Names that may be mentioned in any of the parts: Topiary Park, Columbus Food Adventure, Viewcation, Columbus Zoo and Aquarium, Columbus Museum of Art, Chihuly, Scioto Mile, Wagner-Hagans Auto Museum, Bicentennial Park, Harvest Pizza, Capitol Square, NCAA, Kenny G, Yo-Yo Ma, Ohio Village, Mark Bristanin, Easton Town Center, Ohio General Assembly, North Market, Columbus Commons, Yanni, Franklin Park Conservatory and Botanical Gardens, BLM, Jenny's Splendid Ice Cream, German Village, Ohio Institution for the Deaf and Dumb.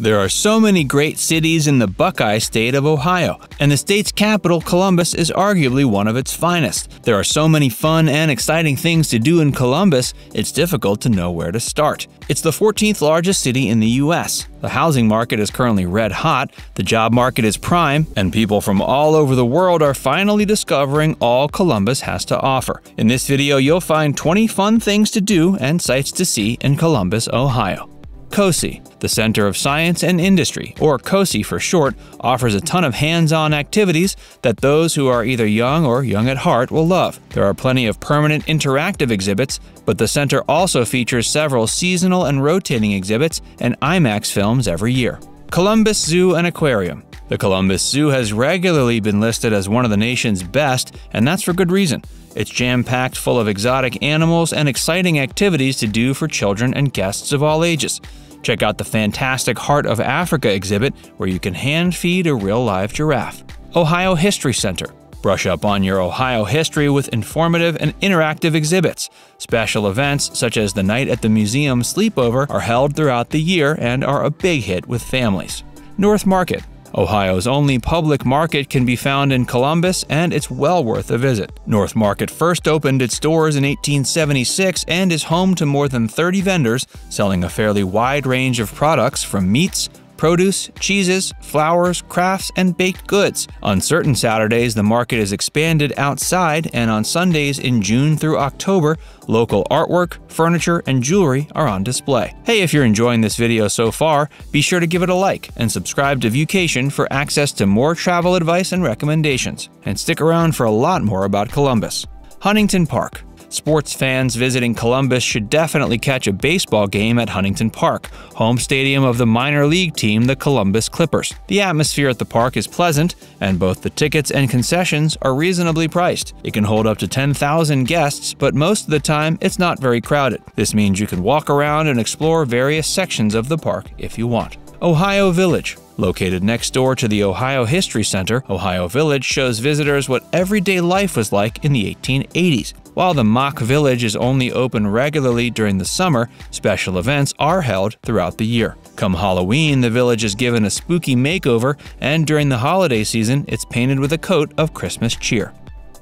There are so many great cities in the Buckeye state of Ohio, and the state's capital, Columbus, is arguably one of its finest. There are so many fun and exciting things to do in Columbus, it's difficult to know where to start. It's the 14th largest city in the U.S. The housing market is currently red hot, the job market is prime, and people from all over the world are finally discovering all Columbus has to offer. In this video, you'll find 20 fun things to do and sights to see in Columbus, Ohio. COSI, the Center of Science and Industry, or COSI for short, offers a ton of hands-on activities that those who are either young or young at heart will love. There are plenty of permanent interactive exhibits, but the center also features several seasonal and rotating exhibits and IMAX films every year. Columbus Zoo and Aquarium. The Columbus Zoo has regularly been listed as one of the nation's best, and that's for good reason. It's jam-packed full of exotic animals and exciting activities to do for children and guests of all ages. Check out the fantastic Heart of Africa exhibit, where you can hand-feed a real live giraffe. Ohio History Center. Brush up on your Ohio history with informative and interactive exhibits. Special events such as the Night at the Museum Sleepover are held throughout the year and are a big hit with families. North Market. Ohio's only public market can be found in Columbus, and it's well worth a visit. North Market first opened its doors in 1876 and is home to more than 30 vendors selling a fairly wide range of products from meats, produce, cheeses, flowers, crafts, and baked goods. On certain Saturdays, the market is expanded outside, and on Sundays in June through October, local artwork, furniture, and jewelry are on display. Hey, if you're enjoying this video so far, be sure to give it a like and subscribe to Viewcation for access to more travel advice and recommendations. And stick around for a lot more about Columbus. Huntington Park. Sports fans visiting Columbus should definitely catch a baseball game at Huntington Park, home stadium of the minor league team, the Columbus Clippers. The atmosphere at the park is pleasant, and both the tickets and concessions are reasonably priced. It can hold up to 10,000 guests, but most of the time it's not very crowded. This means you can walk around and explore various sections of the park if you want. Ohio Village. Located next door to the Ohio History Center, Ohio Village shows visitors what everyday life was like in the 1880s. While the Mock Village is only open regularly during the summer, special events are held throughout the year. Come Halloween, the village is given a spooky makeover, and during the holiday season, it's painted with a coat of Christmas cheer.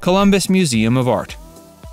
Columbus Museum of Art.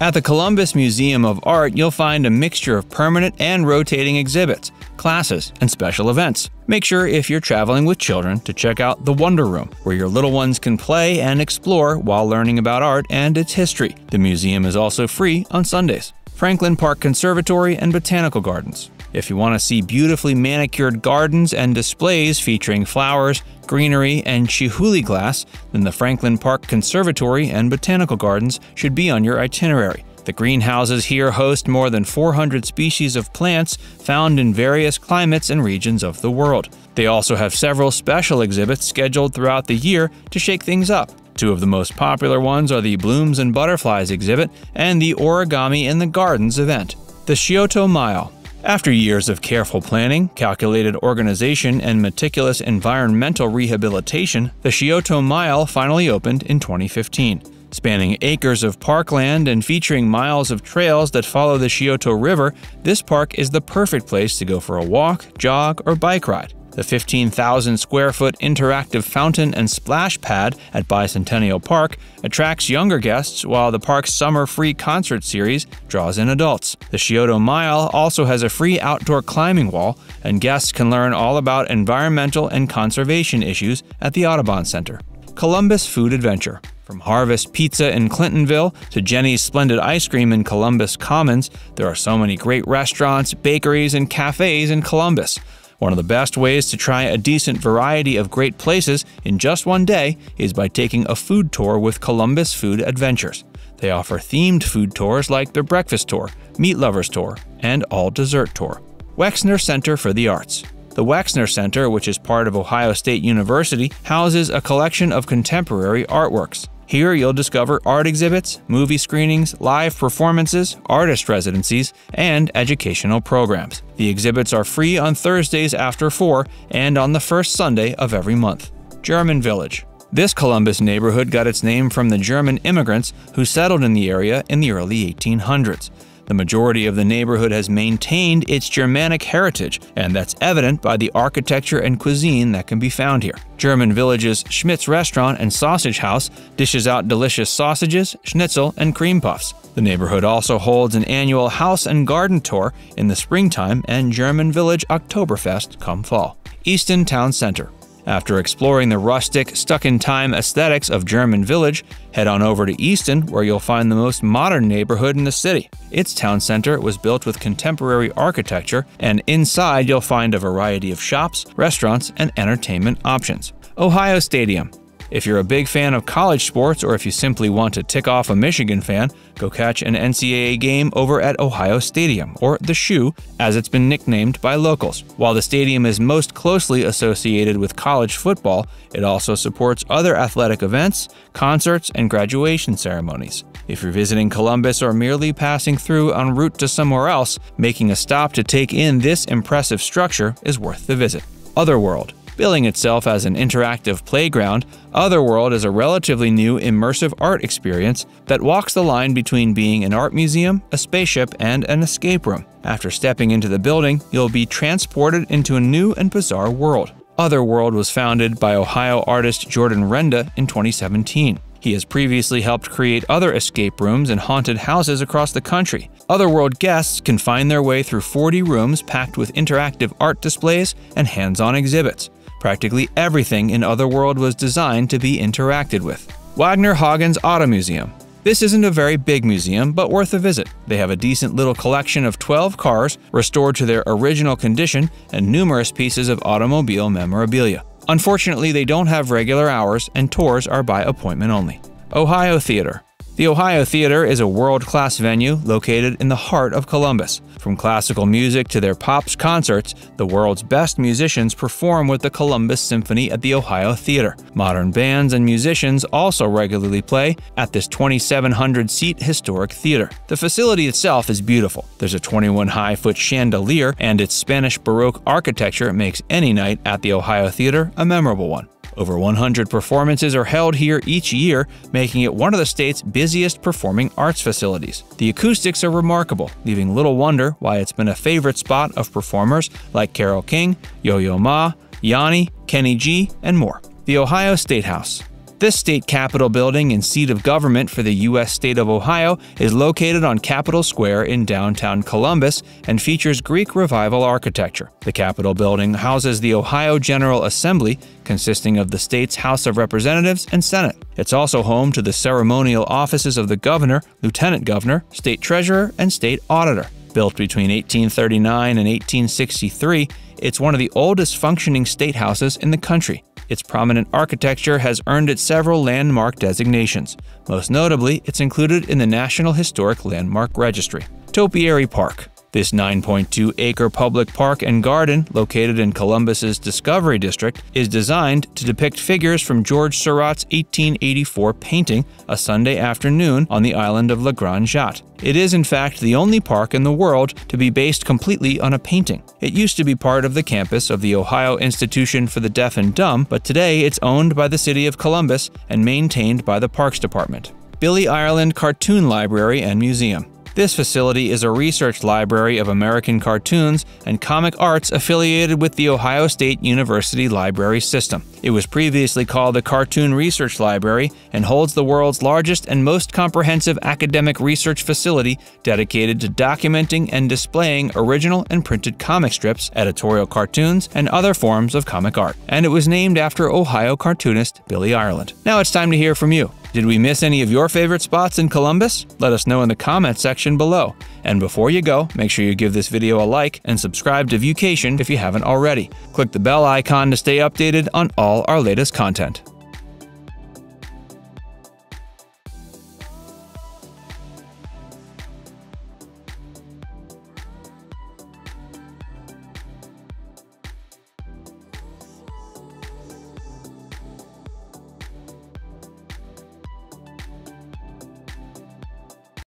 At the Columbus Museum of Art, you'll find a mixture of permanent and rotating exhibits, classes, and special events. Make sure, if you're traveling with children, to check out the Wonder Room, where your little ones can play and explore while learning about art and its history. The museum is also free on Sundays. Franklin Park Conservatory and Botanical Gardens. If you want to see beautifully manicured gardens and displays featuring flowers, greenery, and Chihuly glass, then the Franklin Park Conservatory and Botanical Gardens should be on your itinerary. The greenhouses here host more than 400 species of plants found in various climates and regions of the world. They also have several special exhibits scheduled throughout the year to shake things up. Two of the most popular ones are the Blooms and Butterflies exhibit and the Origami in the Gardens event. The Scioto Mile. After years of careful planning, calculated organization, and meticulous environmental rehabilitation, the Scioto Mile finally opened in 2015. Spanning acres of parkland and featuring miles of trails that follow the Scioto River, this park is the perfect place to go for a walk, jog, or bike ride. The 15,000-square-foot interactive fountain and splash pad at Bicentennial Park attracts younger guests, while the park's summer-free concert series draws in adults. The Scioto Mile also has a free outdoor climbing wall, and guests can learn all about environmental and conservation issues at the Audubon Center. Columbus Food Adventure. From Harvest Pizza in Clintonville to Jenny's Splendid Ice Cream in Columbus Commons, there are so many great restaurants, bakeries, and cafes in Columbus. One of the best ways to try a decent variety of great places in just one day is by taking a food tour with Columbus Food Adventures. They offer themed food tours like the Breakfast Tour, Meat Lovers Tour, and All Dessert Tour. Wexner Center for the Arts. The Wexner Center, which is part of Ohio State University, houses a collection of contemporary artworks. Here you'll discover art exhibits, movie screenings, live performances, artist residencies, and educational programs. The exhibits are free on Thursdays after 4 and on the first Sunday of every month. German Village. This Columbus neighborhood got its name from the German immigrants who settled in the area in the early 1800s. The majority of the neighborhood has maintained its Germanic heritage, and that's evident by the architecture and cuisine that can be found here. German Village's Schmidt's Restaurant and Sausage House dishes out delicious sausages, schnitzel, and cream puffs. The neighborhood also holds an annual house and garden tour in the springtime and German Village Oktoberfest come fall. Easton Town Center. After exploring the rustic, stuck-in-time aesthetics of German Village, head on over to Easton, where you'll find the most modern neighborhood in the city. Its town center was built with contemporary architecture, and inside you'll find a variety of shops, restaurants, and entertainment options. Ohio Stadium. If you're a big fan of college sports, or if you simply want to tick off a Michigan fan, go catch an NCAA game over at Ohio Stadium, or the Shoe, as it's been nicknamed by locals. While the stadium is most closely associated with college football, it also supports other athletic events, concerts, and graduation ceremonies. If you're visiting Columbus or merely passing through en route to somewhere else, making a stop to take in this impressive structure is worth the visit. Otherworld. Billing itself as an interactive playground, Otherworld is a relatively new immersive art experience that walks the line between being an art museum, a spaceship, and an escape room. After stepping into the building, you'll be transported into a new and bizarre world. Otherworld was founded by Ohio artist Jordan Renda in 2017. He has previously helped create other escape rooms and haunted houses across the country. Otherworld guests can find their way through 40 rooms packed with interactive art displays and hands-on exhibits. Practically everything in Otherworld was designed to be interacted with. Wagner-Hagans Auto Museum. This isn't a very big museum, but worth a visit. They have a decent little collection of 12 cars restored to their original condition and numerous pieces of automobile memorabilia. Unfortunately, they don't have regular hours, and tours are by appointment only. Ohio Theater. The Ohio Theater is a world-class venue located in the heart of Columbus. From classical music to their Pops concerts, the world's best musicians perform with the Columbus Symphony at the Ohio Theater. Modern bands and musicians also regularly play at this 2,700-seat historic theater. The facility itself is beautiful. There's a 21-high-foot chandelier, and its Spanish Baroque architecture makes any night at the Ohio Theater a memorable one. Over 100 performances are held here each year, making it one of the state's busiest performing arts facilities. The acoustics are remarkable, leaving little wonder why it's been a favorite spot of performers like Carol King, Yo-Yo Ma, Yanni, Kenny G, and more. The Ohio State House. This state capitol building and seat of government for the U.S. state of Ohio is located on Capitol Square in downtown Columbus and features Greek Revival architecture. The Capitol building houses the Ohio General Assembly, consisting of the state's House of Representatives and Senate. It's also home to the ceremonial offices of the governor, lieutenant governor, state treasurer, and state auditor. Built between 1839 and 1863, it's one of the oldest functioning state houses in the country. Its prominent architecture has earned it several landmark designations. Most notably, it's included in the National Historic Landmark Registry. Topiary Park. This 9.2-acre public park and garden, located in Columbus's Discovery District, is designed to depict figures from George Seurat's 1884 painting, A Sunday Afternoon on the Island of La Grande Jatte. It is, in fact, the only park in the world to be based completely on a painting. It used to be part of the campus of the Ohio Institution for the Deaf and Dumb, but today it's owned by the City of Columbus and maintained by the Parks Department. Billy Ireland Cartoon Library and Museum. This facility is a research library of American cartoons and comic arts affiliated with the Ohio State University library system. It was previously called the Cartoon Research Library and holds the world's largest and most comprehensive academic research facility dedicated to documenting and displaying original and printed comic strips, editorial cartoons, and other forms of comic art. And it was named after Ohio cartoonist Billy Ireland. Now it's time to hear from you. Did we miss any of your favorite spots in Columbus? Let us know in the comment section below. And before you go, make sure you give this video a like and subscribe to Viewcation if you haven't already. Click the bell icon to stay updated on all our latest content.